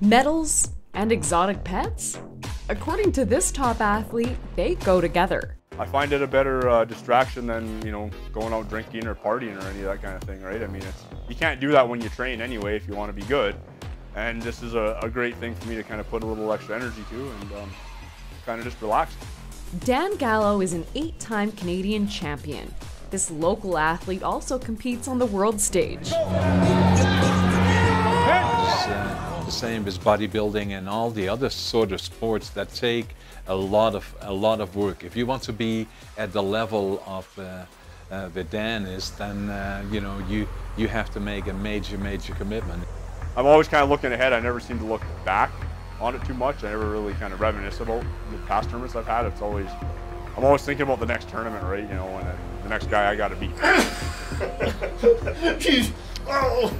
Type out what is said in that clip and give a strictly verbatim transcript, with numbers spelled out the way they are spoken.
Medals and exotic pets? According to this top athlete, they go together. I find it a better uh, distraction than, you know, going out drinking or partying or any of that kind of thing, right? I mean, it's, you can't do that when you train anyway if you want to be good. And this is a, a great thing for me to kind of put a little extra energy to and um, kind of just relax. Dan Gallo is an eight-time Canadian champion. This local athlete also competes on the world stage. The same as bodybuilding and all the other sort of sports that take a lot of a lot of work. If you want to be at the level of uh, uh, the Dan is, then uh, you know you you have to make a major major commitment. I'm always kind of looking ahead. I never seem to look back on it too much. I never really kind of reminisce about the past tournaments I've had. It's always I'm always thinking about the next tournament, right? You know, and the next guy I got to beat. Jeez. Oh.